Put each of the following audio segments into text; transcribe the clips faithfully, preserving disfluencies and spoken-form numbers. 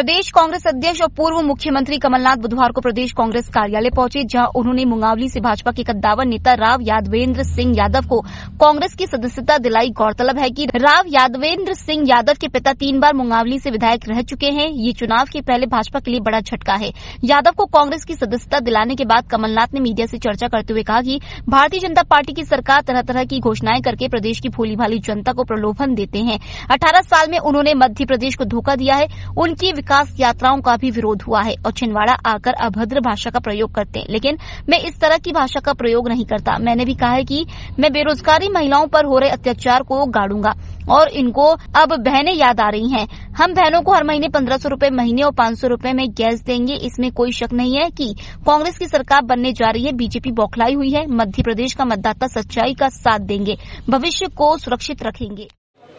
प्रदेश कांग्रेस अध्यक्ष और पूर्व मुख्यमंत्री कमलनाथ बुधवार को प्रदेश कांग्रेस कार्यालय पहुंचे, जहां उन्होंने मुंगावली से भाजपा के कद्दावर नेता राव यादवेंद्र सिंह यादव को कांग्रेस की सदस्यता दिलाई। गौरतलब है कि राव यादवेंद्र सिंह यादव के पिता तीन बार मुंगावली से विधायक रह चुके हैं। ये चुनाव के पहले भाजपा के लिए बड़ा झटका है। यादव को कांग्रेस की सदस्यता दिलाने के बाद कमलनाथ ने मीडिया से चर्चा करते हुए कहा कि भारतीय जनता पार्टी की सरकार तरह तरह की घोषणाएं करके प्रदेश की भोली भाली जनता को प्रलोभन देते हैं। अठारह साल में उन्होंने मध्य प्रदेश को धोखा दिया है। उनकी विकास यात्राओं का भी विरोध हुआ है और छिंदवाड़ा आकर अभद्र भाषा का प्रयोग करते हैं, लेकिन मैं इस तरह की भाषा का प्रयोग नहीं करता। मैंने भी कहा है कि मैं बेरोजगारी महिलाओं पर हो रहे अत्याचार को गाड़ूंगा और इनको अब बहनें याद आ रही हैं। हम बहनों को हर महीने पंद्रह सौ रूपये महीने और पांच सौ रूपये में गैस देंगे। इसमें कोई शक नहीं है कि कांग्रेस की सरकार बनने जा रही है। बीजेपी बौखलाई हुई है। मध्य प्रदेश का मतदाता सच्चाई का साथ देंगे, भविष्य को सुरक्षित रखेंगे।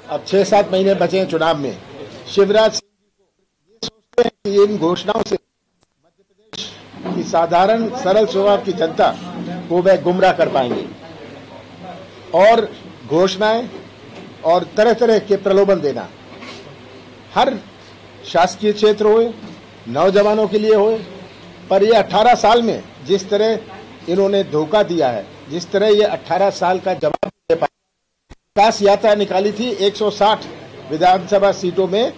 अब छह सात महीने बचे हैं चुनाव में। शिवराज इन घोषणाओं से मध्य प्रदेश की साधारण सरल स्वभाव की जनता को वह गुमराह कर पाएंगे और घोषणाएं और तरह तरह के प्रलोभन देना हर शासकीय क्षेत्र होए, नौजवानों के लिए होए, पर ये अठारह साल में जिस तरह इन्होंने धोखा दिया है, जिस तरह ये अठारह साल का जवाब दे पाए। विकास यात्रा निकाली थी एक सौ साठ विधानसभा सीटों में,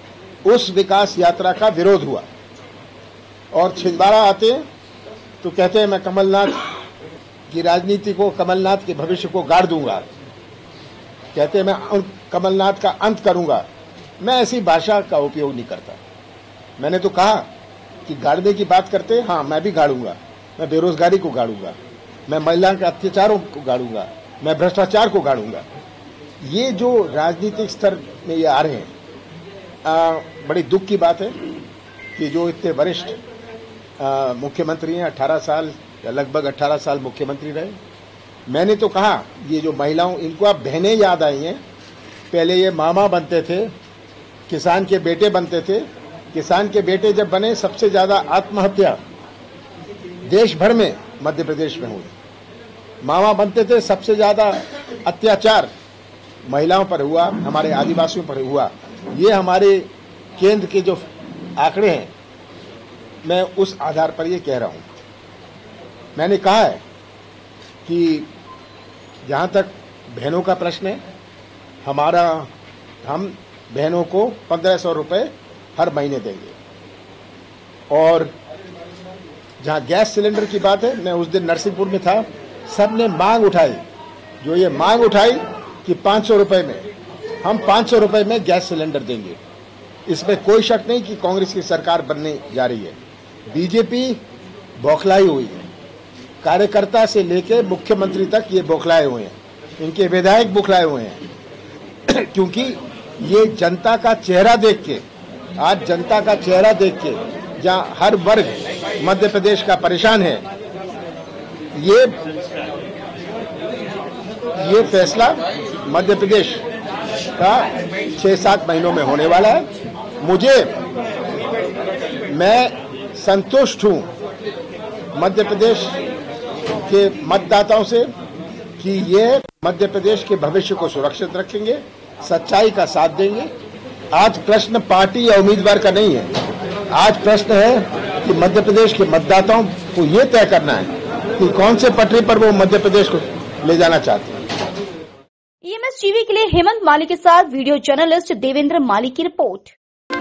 उस विकास यात्रा का विरोध हुआ और छिंदवाड़ा आते तो कहते हैं मैं कमलनाथ की राजनीति को, कमलनाथ के भविष्य को गाड़ दूंगा, कहते हैं मैं कमलनाथ का अंत करूंगा। मैं ऐसी भाषा का उपयोग नहीं करता। मैंने तो कहा कि गाड़ने की बात करते, हाँ मैं भी गाड़ूंगा। मैं बेरोजगारी को गाड़ूंगा, मैं महिलाओं के अत्याचारों को गाड़ूंगा, मैं भ्रष्टाचार को गाड़ूंगा। ये जो राजनीतिक स्तर में ये आ रहे हैं, आ, बड़ी दुख की बात है कि जो इतने वरिष्ठ मुख्यमंत्री हैं, अठारह साल या लगभग अठारह साल मुख्यमंत्री रहे। मैंने तो कहा ये जो महिलाओं, इनको आप बहनें याद आई हैं। पहले ये मामा बनते थे, किसान के बेटे बनते थे। किसान के बेटे जब बने, सबसे ज़्यादा आत्महत्या देश भर में मध्य प्रदेश में हुई। मामा बनते थे, सबसे ज़्यादा अत्याचार महिलाओं पर हुआ, हमारे आदिवासियों पर हुआ। ये हमारे केंद्र के जो आंकड़े हैं, मैं उस आधार पर ये कह रहा हूँ। मैंने कहा है कि जहाँ तक बहनों का प्रश्न है, हमारा हम बहनों को पंद्रह सौ रुपये हर महीने देंगे। और जहाँ गैस सिलेंडर की बात है, मैं उस दिन नरसिंहपुर में था, सबने मांग उठाई, जो ये मांग उठाई कि पाँच सौ रुपये में हम पाँच सौ रुपये में गैस सिलेंडर देंगे। इसमें कोई शक नहीं कि कांग्रेस की सरकार बनने जा रही है। बीजेपी बौखलाई हुई है, कार्यकर्ता से लेके मुख्यमंत्री तक ये बौखलाए हुए हैं, इनके विधायक बौखलाए हुए हैं। क्योंकि ये जनता का चेहरा देख के, आज जनता का चेहरा देख के, जहाँ हर वर्ग मध्य प्रदेश का परेशान है, ये ये फैसला मध्य प्रदेश का छः सात महीनों में होने वाला है। मुझे, मैं संतुष्ट हूँ मध्य प्रदेश के मतदाताओं से कि ये मध्य प्रदेश के भविष्य को सुरक्षित रखेंगे, सच्चाई का साथ देंगे। आज प्रश्न पार्टी या उम्मीदवार का नहीं है, आज प्रश्न है कि मध्य प्रदेश के मतदाताओं को ये तय करना है कि कौन से पटरी पर वो मध्य प्रदेश को ले जाना चाहते हैं। ई एम एस टीवी के लिए हेमंत माली के साथ वीडियो जर्नलिस्ट देवेंद्र माली की रिपोर्ट।